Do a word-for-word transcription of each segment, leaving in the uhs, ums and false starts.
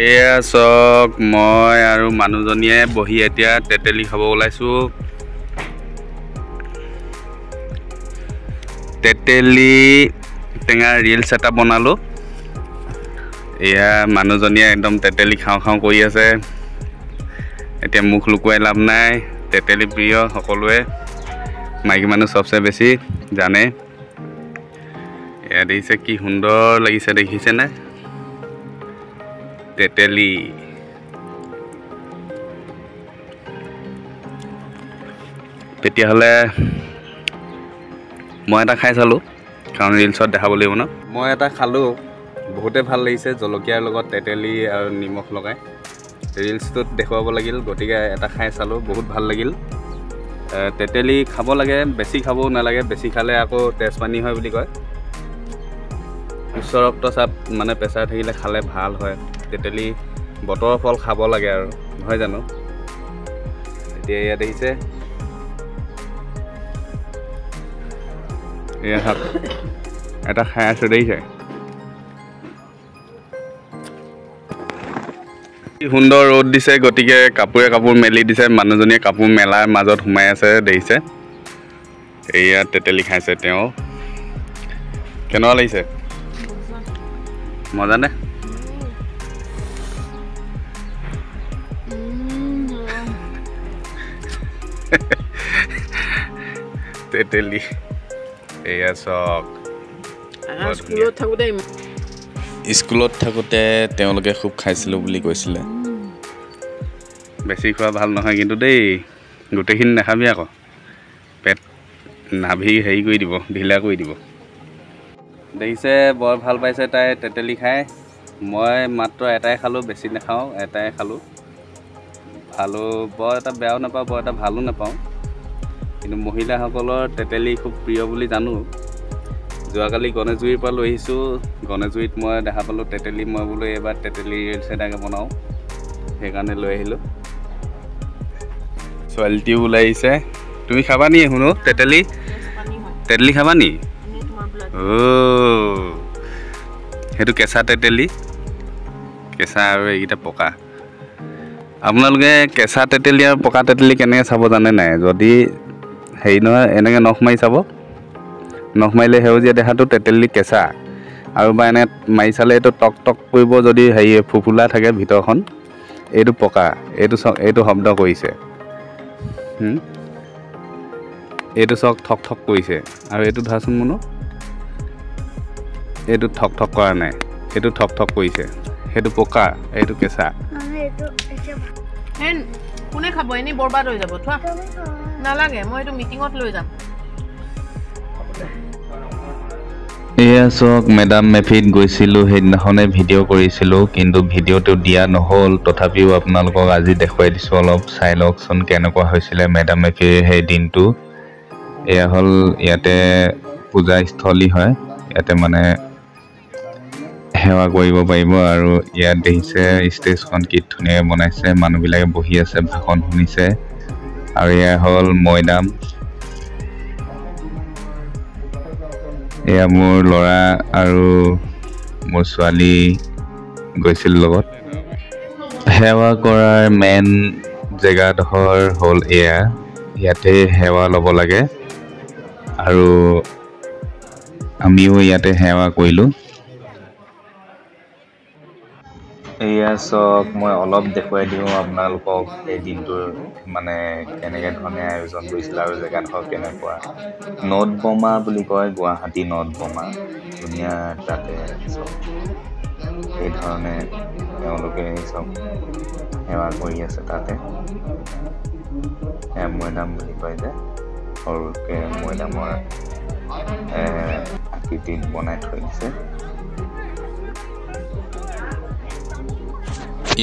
এয়া সক মই আৰু মানুজনিয়ে বহি এতিয়া তেতেলি খাব ওলাইছো তেতেলি টেঙা ৰিল সেটা বনালো এয়া মানুজনিয়ে একদম তেতেলি খাও খাও কৰি আছে এতিয়া মুখ লুকুৱাই লাভ নাই তেতেলি প্ৰিয় সকলোৱে মাইকি মানুহ সবচে বেছি জানে এয়া দেখিছে কি সুন্দৰ লাগিছে দেখিছে না তেতেলি তেতিয়া হলে মই এটা খাই চালো কারণ রিলছত দেখাব লাগিব না মই এটা খালো বহুতে ভাল লাগিছে জলকিয়াৰ লগত তেতেলি আৰু নিমখ লগাই রিলছত দেখাব লাগিল গটিকে এটা খাই চালো বহুত ভাল লাগিল তেতেলি খাব লাগে বেছি খাব নালাগে বেছি খালে আকৌ তেজ পানী হয় বুলি কয় উচ্চৰক্তচাপ মানে প্ৰেছাৰ থাকিলে খালে ভাল হয় তেতেলি বতৰ ফল খাব লাগে আৰু নহয় জানো এতিয়া ইয়া দেখিছে ইয়া হাত এটা খাই আছে দেখিছে সুন্দৰ ৰ'দ দিছে গতিকে কাপোৰে কাপোৰ মেলি দিছে মানুহজনীয়ে কাপোৰ মেলাৰ মাজত সোমাই আছে দেখিছে এয়া তেতেলি খাইছে তেওঁ কেনেকুৱা লাগিছে মজা নে তেতেলি এয়া চক স্কুলত থাকোঁতে তেওঁলোকে খুব খাইছিলোঁ বুলি কৈছিলে বেছি খোৱা ভাল নহয় কিন্তু দেই গোটেইখিনি নাখাবি আকৌ পেট নাভি হেৰি কৰি দিব ঢিলা কৰি দিব দেখিছে বৰ ভাল পাইছে তাই তেতেলি খাই মই মাত্ৰ এটাই খালোঁ বেছি নাখাওঁ এটাই খালোঁ ভালো বৰ এটা বেয়াও নাপাওঁ বৰ এটা ভালো নাপাওঁ কিন্তু মহিলাসকলৰ তেতেলি খুব প্ৰিয় বুলি জানো যোৱাকালি গণেশগুৰিৰ পৰা লৈ আহিছোঁ গণেশগুৰিত মই দেখা পালোঁ তেতেলি মই বোলো এইবাৰ তেতেলি ৰিলছ এটাকে বনাওঁ সেইকাৰণে লৈ আহিলোঁ ছোৱালীটিও ওলাই আহিছে তুমি খাবা নি শুনো তেতেলি তেতেলি খাবা নি অ' সেইটো কেঁচা তেতেলি কেঁচা আৰু এইকেইটা পকা আপোনালোকে কেঁচা তেতেলি আৰু পকা তেতেলি কেনেকৈ চাব জানে নাই যদি হেৰি নহয় এনেকৈ নখ মাৰি চাব নখ মাৰিলে সেউজীয়া দেহাটো তেতেলি কেঁচা আৰু বা এনে মাৰি চালে এইটো টক টক কৰিব যদি হেৰি ফুফুলা থাকে ভিতৰখন এইটো পকা এইটো চক এইটো শব্দ কৰিছে এইটো চক ঠক ঠক কৰিছে আৰু এইটো ধৰাচোন মনো এইটো ঠক ঠক কৰা নাই এইটো ঠক ঠক কৰিছে সেইটো পকা এইটো কেঁচা কোনে খাব এনেই বৰবাদ হৈ যাব থোৱা নালাগে মই এইটো মিটিঙত লৈ যাম এয়া চক মেডাম মেফিত গৈছিলোঁ সেইদিনাখনে ভিডিঅ' কৰিছিলোঁ কিন্তু ভিডিঅ'টো দিয়া নহ'ল তথাপিও আপোনালোকক আজি দেখুৱাই দিছোঁ অলপ চাই লওকচোন কেনেকুৱা হৈছিলে মেডাম মেফিৰ সেই দিনটো এয়া হ'ল ইয়াতে পূজাস্থলী হয় ইয়াতে মানে সেৱা কৰিব পাৰিব আৰু ইয়াত দেখিছে ষ্টেজখন কি ধুনীয়াকৈ বনাইছে মানুহবিলাকে বহি আছে ভাষণ শুনিছে আৰু এয়া হ'ল মৈদাম এয়া মোৰ ল'ৰা আৰু মোৰ ছোৱালী গৈছিল লগত সেৱা কৰাৰ মেইন জেগাডোখৰ হ'ল এয়া ইয়াতে সেৱা ল'ব লাগে আৰু আমিও ইয়াতে সেৱা কৰিলোঁ এয়া চক মই অলপ দেখুৱাই দিওঁ আপোনালোকক এই দিনটোৰ মানে কেনেকৈ ধৰণে আয়োজন কৰিছিল আৰু জেগাডোখৰ কেনেকুৱা নদ বমা বুলি কয় গুৱাহাটী নদ বমা ধুনীয়া তাতে চব এই ধৰণে তেওঁলোকে চব সেৱা কৰি আছে তাতে মৈদাম বুলি কয় যে সৰুকৈ মৈদামৰ আকৃতিত বনাই থৈ দিছে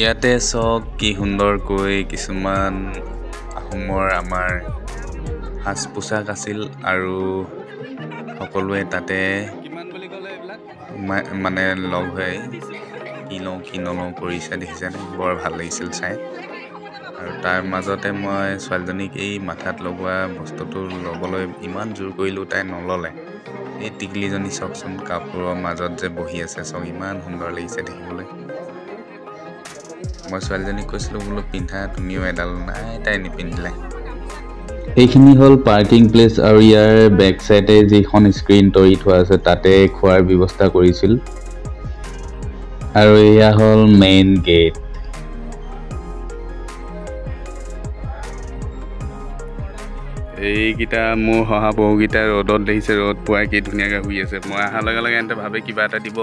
ইয়াতে চক কি সুন্দৰকৈ কিছুমান আহোমৰ আমাৰ সাজ পোছাক আছিল আৰু সকলোৱে তাতে মানে লগ হৈ কি লওঁ কি নলওঁ কৰিছে দেখিছেনে বৰ ভাল লাগিছিল চাই আৰু তাৰ মাজতে মই ছোৱালীজনীক এই মাথাত লগোৱা বস্তুটো ল'বলৈ ইমান জোৰ কৰিলোঁ তাই নল'লে এই টিকলিজনী চকচোন কাপোৰৰ মাজত যে বহি আছে চক ইমান সুন্দৰ লাগিছে দেখিবলৈ মই ছোৱালীজনীক কৈছিলো বোলো পিন্ধা, তুমিও এডাল নাই, তাই নিপিন্ধিলে। এইখিনি হ'ল পাৰ্কিং প্লেচ আৰু ইয়াৰ বেক চাইডে যিখন স্ক্ৰীন তৰি থোৱা আছে তাতে খোৱাৰ ব্যৱস্থা কৰিছিল। আৰু এয়া হ'ল মেইন গেট। এইকেইটা মোৰ শহা বহুকেইটা ৰ'দত দেখিছে, ৰ'দ পোৱাই কি ধুনীয়াকৈ শুই আছে। মই অহাৰ লগে লগে এহেঁতে ভাবে কিবা এটা দিব,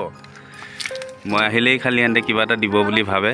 মই আহিলেই খালি এহেঁতে কিবা এটা দিব বুলি ভাবে।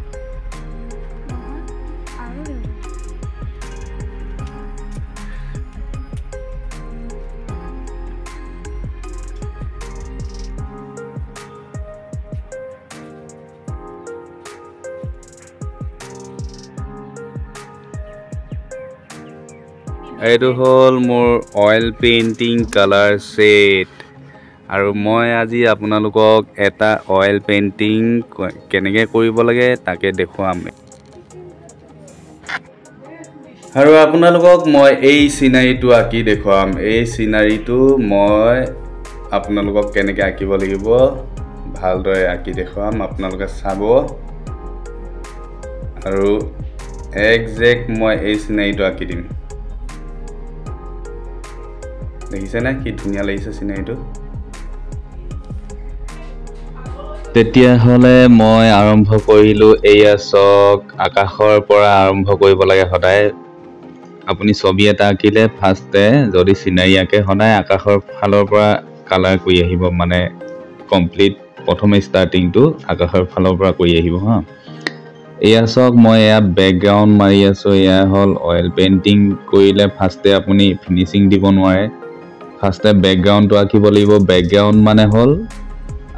এইটো হ'ল মোৰ অইল পেইণ্টিং কালাৰ ছেট। আৰু মই আজি আপোনালোকক এটা অইল পেইণ্টিং কেনেকৈ কৰিব লাগে তাকে দেখুৱাম। আৰু আপোনালোকক মই এই চিনাৰীটো আঁকি দেখুৱাম। এই চিনাৰীটো মই আপোনালোকক কেনেকৈ আঁকিব লাগিব ভালদৰে আঁকি দেখুৱাম, আপোনালোকে চাব। আৰু একজেক্ট মই এই চিনাৰীটো আঁকি দিম। দেখিছেনে কি ধুনীয়া লাগিছে চিনাৰীটো? তেতিয়াহ'লে মই আৰম্ভ কৰিলোঁ। এয়া চক, আকাশৰ পৰা আৰম্ভ কৰিব লাগে সদায়। আপুনি ছবি এটা আঁকিলে ফাৰ্ষ্টে যদি চিনাৰী আঁকে সদায় আকাশৰ ফালৰ পৰা কালাৰ কৰি আহিব, মানে কমপ্লিট প্ৰথমে ষ্টাৰ্টিংটো আকাশৰ ফালৰ পৰা কৰি আহিব হা। এয়া চক, মই এয়া বেকগ্ৰাউণ্ড মাৰি আছোঁ। এয়া হ'ল অইল পেইণ্টিং কৰিলে ফাৰ্ষ্টে আপুনি ফিনিচিং দিব নোৱাৰে, ফাৰ্ষ্টে বেকগ্ৰাউণ্ডটো আঁকিব লাগিব। বেকগ্ৰাউণ্ড মানে হ'ল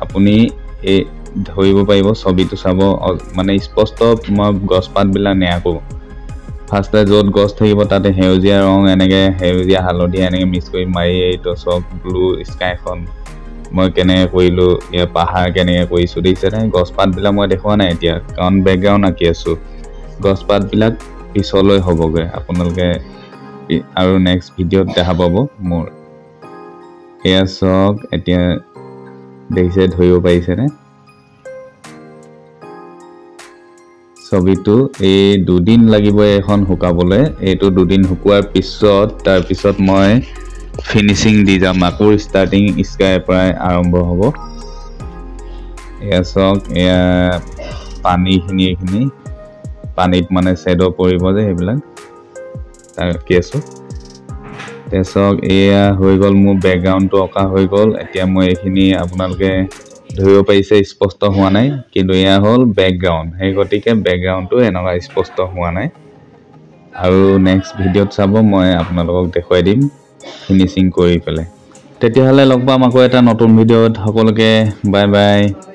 আপুনি এই ধৰিব পাৰিব ছবিটো চাব, মানে স্পষ্ট মই গছপাতবিলাক নেআঁকো। ফাৰ্ষ্টে য'ত গছ থাকিব তাতে সেউজীয়া ৰং, এনেকৈ সেউজীয়া হালধীয়া এনেকৈ মিক্স কৰি মাৰি এইটো চব ব্লু স্কাইখন মই কেনেকৈ কৰিলোঁ। ইয়াৰ পাহাৰ কেনেকৈ কৰিছোঁ দেখিছেনে? গছপাতবিলাক মই দেখুওৱা নাই এতিয়া, কাৰণ বেকগ্ৰাউণ্ড আঁকি আছোঁ। গছপাতবিলাক পিছলৈ হ'বগৈ, আপোনালোকে আৰু নেক্সট ভিডিঅ'ত দেখা পাব মোৰ। এয়া চক, এতিয়া দেখিছে ধৰিব পাৰিছেনে ছবিটো? এই দুদিন লাগিব এইখন শুকাবলৈ। এইটো দুদিন শুকোৱাৰ পিছত তাৰপিছত মই ফিনিচিং দি যাম, আকৌ ষ্টাৰ্টিং স্কাইৰ পৰাই আৰম্ভ হ'ব। এয়া চক, এয়া পানীখিনি, এইখিনি পানীত মানে শ্বেডো পৰিব যে সেইবিলাক তাৰ কি আছোঁ। তাৰপিছত এয়া হৈ গ'ল মোৰ বেকগ্ৰাউণ্ডটো অঁকা হৈ গ'ল। এতিয়া মই এইখিনি আপোনালোকে ধৰিব পাৰিছে, স্পষ্ট হোৱা নাই, কিন্তু এয়া হ'ল বেকগ্ৰাউণ্ড। সেই গতিকে বেকগ্ৰাউণ্ডটো এনেকুৱা স্পষ্ট হোৱা নাই। আৰু নেক্সট ভিডিঅ'ত চাব, মই আপোনালোকক দেখুৱাই দিম ফিনিচিং কৰি পেলাই। তেতিয়াহ'লে লগ পাম আকৌ এটা নতুন ভিডিঅ'ত। সকলোকে বাই বাই।